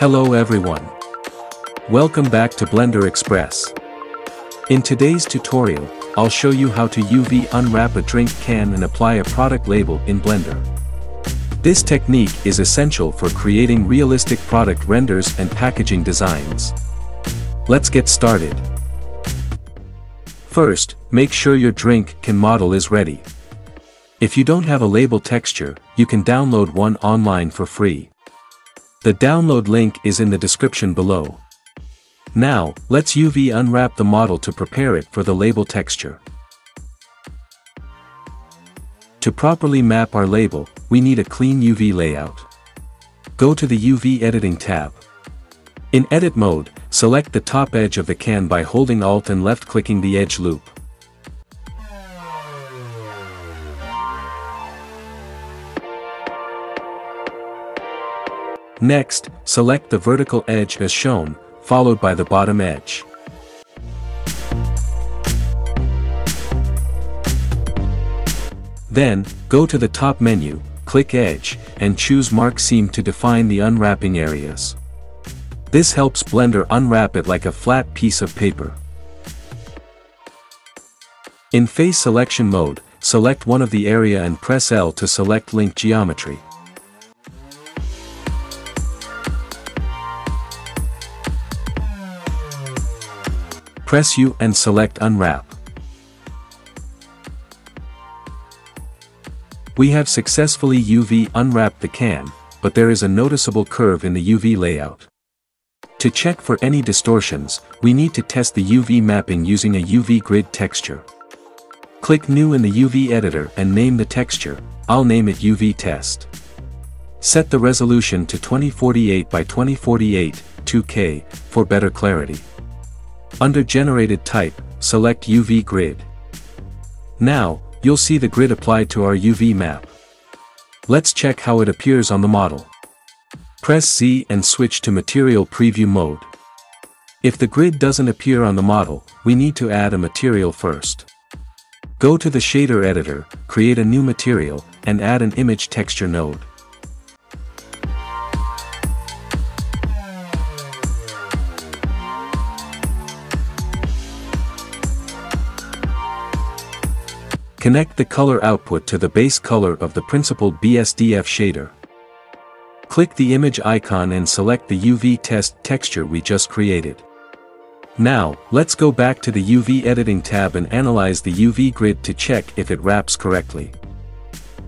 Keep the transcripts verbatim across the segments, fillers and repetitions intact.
Hello everyone. Welcome back to Blender Express. In today's tutorial, I'll show you how to U V unwrap a drink can and apply a product label in Blender. This technique is essential for creating realistic product renders and packaging designs. Let's get started. First, make sure your drink can model is ready. If you don't have a label texture, you can download one online for free. The download link is in the description below. Now, let's U V unwrap the model to prepare it for the label texture. To properly map our label, we need a clean U V layout. Go to the U V editing tab. In edit mode, select the top edge of the can by holding Alt and left-clicking the edge loop. Next, select the vertical edge as shown, followed by the bottom edge. Then, go to the top menu, click Edge, and choose Mark Seam to define the unwrapping areas. This helps Blender unwrap it like a flat piece of paper. In Face Selection mode, select one of the area and press L to select Link Geometry. Press U and select Unwrap. We have successfully U V unwrapped the can, but there is a noticeable curve in the U V layout. To check for any distortions, we need to test the U V mapping using a U V grid texture. Click New in the U V editor and name the texture. I'll name it U V Test. Set the resolution to twenty forty-eight by twenty forty-eight, two K, for better clarity. Under Generated Type, select U V Grid. Now, you'll see the grid applied to our U V map. Let's check how it appears on the model. Press Z and switch to Material Preview mode. If the grid doesn't appear on the model, we need to add a material first. Go to the shader editor, create a new material, and add an image texture node. Connect the color output to the base color of the principal B S D F shader. Click the image icon and select the U V test texture we just created. Now, let's go back to the U V editing tab and analyze the U V grid to check if it wraps correctly.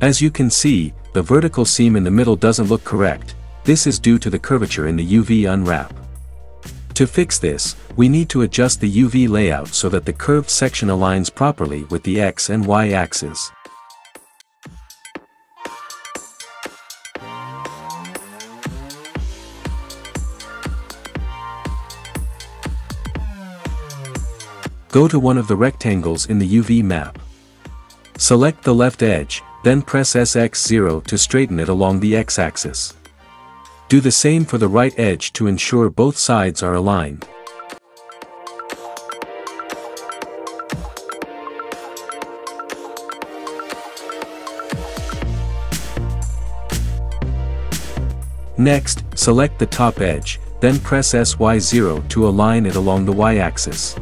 As you can see, the vertical seam in the middle doesn't look correct. This is due to the curvature in the U V unwrap. To fix this, we need to adjust the U V layout so that the curved section aligns properly with the X and Y axes. Go to one of the rectangles in the U V map. Select the left edge, then press S X zero to straighten it along the X axis. Do the same for the right edge to ensure both sides are aligned. Next, select the top edge, then press S Y zero to align it along the Y-axis.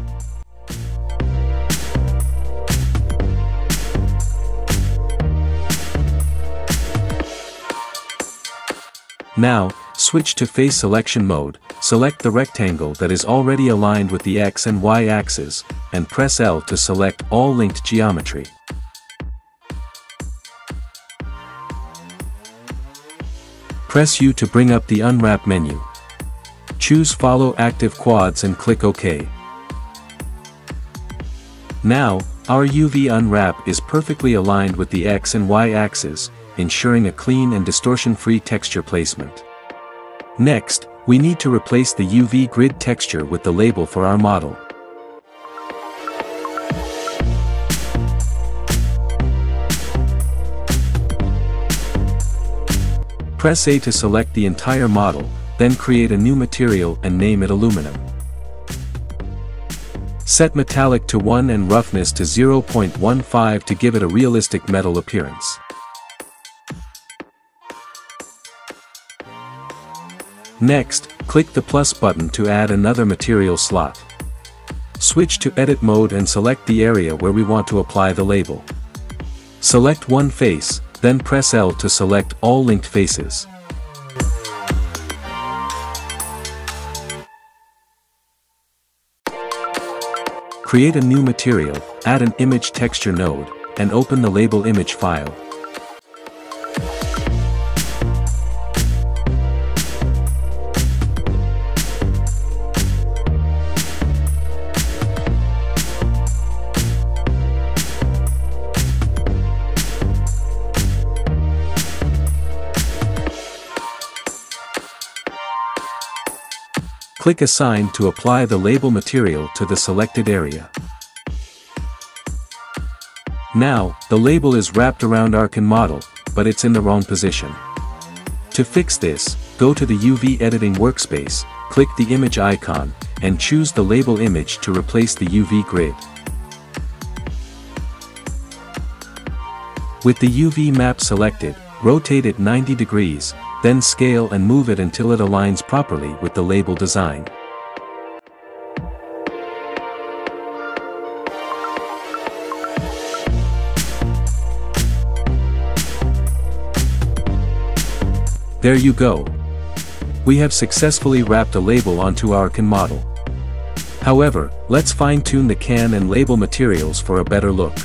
Now, switch to Face Selection mode, select the rectangle that is already aligned with the X and Y axes, and press L to select all linked geometry. Press U to bring up the Unwrap menu. Choose Follow Active Quads and click OK. Now, our U V unwrap is perfectly aligned with the X and Y axes, ensuring a clean and distortion-free texture placement. Next, we need to replace the U V grid texture with the label for our model. Press A to select the entire model, then create a new material and name it aluminum. Set metallic to one and roughness to zero point one five to give it a realistic metal appearance. Next, click the plus button to add another material slot. Switch to edit mode and select the area where we want to apply the label. Select one face, then press L to select all linked faces. Create a new material, add an image texture node, and open the label image file. Click Assign to apply the label material to the selected area. Now, the label is wrapped around our Arcan model, but it's in the wrong position. To fix this, go to the U V editing workspace, click the image icon, and choose the label image to replace the U V grid. With the U V map selected, rotate it ninety degrees, then scale and move it until it aligns properly with the label design. There you go. We have successfully wrapped a label onto our Arcan model. However, let's fine-tune the can and label materials for a better look.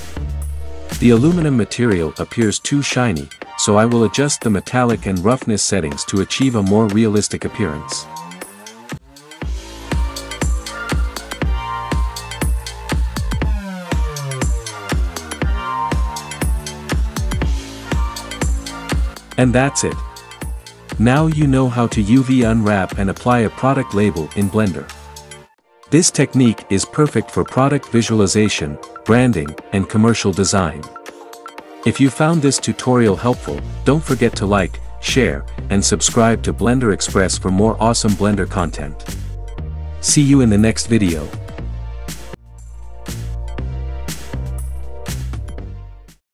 The aluminum material appears too shiny, so I will adjust the metallic and roughness settings to achieve a more realistic appearance. And that's it. Now you know how to U V unwrap and apply a product label in Blender. This technique is perfect for product visualization, branding, and commercial design. If you found this tutorial helpful, don't forget to like, share, and subscribe to Blender Express for more awesome Blender content. See you in the next video.